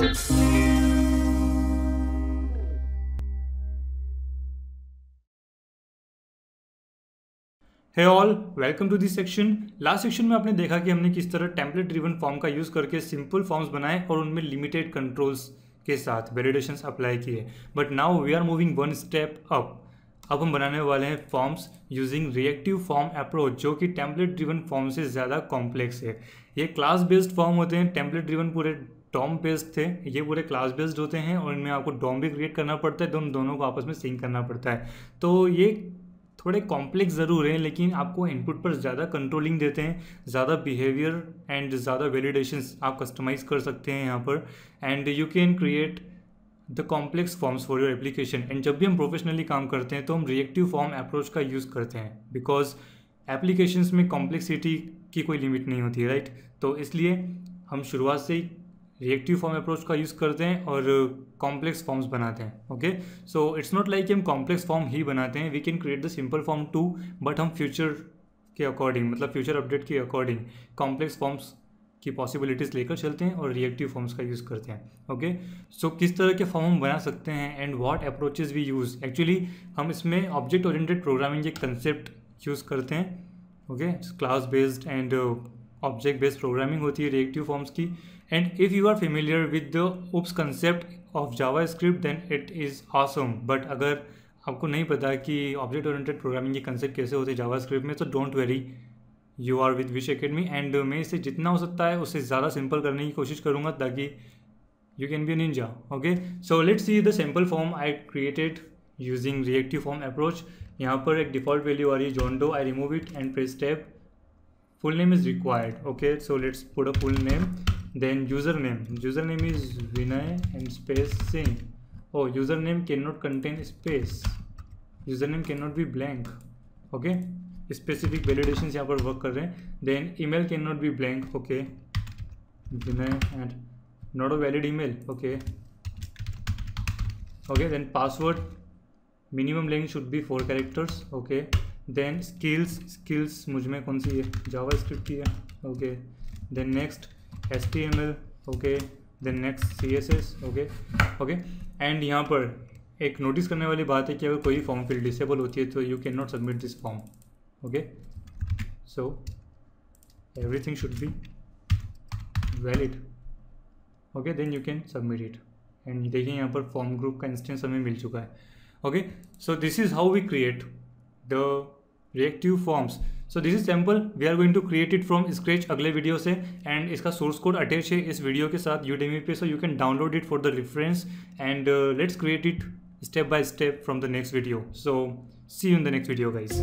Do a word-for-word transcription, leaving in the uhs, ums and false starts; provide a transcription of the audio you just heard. Hey all, welcome to this section. Last section में आपने देखा कि हमने किस तरह टेम्पलेट ड्रिवन फॉर्म का यूज़ करके सिंपल फॉर्म्स बनाए और उनमें लिमिटेड कंट्रोल्स के साथ वैलिडेशंस अप्लाई किए। But now we are moving one step up. अब हम बनाने वाले हैं forms using reactive form approach, जो कि टेम्पलेट ड्रिवन फॉर्म से ज़्यादा कॉम्प्लेक्स है। ये क्लास बेस्ड फॉर्म होते हैं, टेम्पलेट ड्रिवन पूरे डॉम बेस्ड थे, ये पूरे क्लास बेस्ड होते हैं और इनमें आपको डॉम भी क्रिएट करना पड़ता है, दोनों दोनों को आपस में सिंक करना पड़ता है। तो ये थोड़े कॉम्प्लेक्स ज़रूर हैं, लेकिन आपको इनपुट पर ज़्यादा कंट्रोलिंग देते हैं, ज़्यादा बिहेवियर एंड ज़्यादा वैलिडेशंस आप कस्टमाइज़ कर सकते हैं यहाँ पर। And you can create the complex forms for your application. And जब भी हम प्रोफेशनली काम करते हैं तो हम रिएक्टिव फॉर्म अप्रोच का यूज़ करते हैं, बिकॉज एप्लीकेशंस में कॉम्प्लेक्सिटी की कोई लिमिट नहीं होती, राइट right? तो इसलिए हम शुरुआत से ही रिएक्टिव फॉर्म अप्रोच का यूज़ करते हैं और कॉम्प्लेक्स फॉर्म्स बनाते हैं। Okay, so it's not like हम कॉम्प्लेक्स फॉर्म ही बनाते हैं, we can create the simple form too, but हम फ्यूचर के अकॉर्डिंग, मतलब फ्यूचर अपडेट के अकॉर्डिंग कॉम्प्लेक्स फॉर्म्स की पॉसिबिलिटीज़ लेकर चलते हैं और रिएक्टिव फॉर्म्स का यूज़ करते हैं। ओके, सो किस तरह के फॉर्म हम बना सकते हैं and what approaches we use. Actually हम इसमें ऑब्जेक्ट ओरिएंटेड प्रोग्रामिंग ये कंसेप्ट यूज़ करते हैं। Okay, class based and object based programming होती है रिएक्टिव फॉर्म्स की। And if you are familiar with the O O P S concept of JavaScript, then it is awesome. But अगर आपको नहीं पता कि ऑब्जेक्ट ओरिएंटेड प्रोग्रामिंग के concept कैसे होते हैं JavaScript में, तो don't worry, you are with Wish Academy. And मैं इसे जितना हो सकता है उससे ज़्यादा सिंपल करने की कोशिश करूँगा ताकि you can be ninja. Okay, so let's see the simple form I created using reactive form approach. यहाँ पर एक डिफॉल्ट वैल्यू आ रही है John Doe, I remove it and press tab. Full name is required. Okay, so let's put a full name, then username username is Vinay and space Singh. Oh, username cannot contain space, username cannot be blank. Okay, specific validations यहाँ पर work कर रहे हैं। Then email cannot be blank. Okay, Vinay and not a valid email. Okay, okay, then password minimum length should be four characters. Okay, then skills skills मुझ में कौन सी है, JavaScript की है। Okay, then next H T M L, okay, then next C S S, okay, okay, and यहाँ पर एक notice करने वाली बात है कि अगर कोई फॉर्म फील्ड डिसेबल होती है तो you can not submit this form. Okay, so everything should be valid. Okay, then you can submit it. And देखिए यहाँ पर फॉर्म ग्रुप का इंस्टेंस हमें मिल चुका है। Okay, so this is how we create the reactive forms. So this is sample, we are going to create it from scratch अगले video से। एंड इसका सोर्स कोड अटैच है इस वीडियो के साथ यूडेमी पे, so you can download it for the reference. And let's create it step by step from the next video. So see you in the next video guys.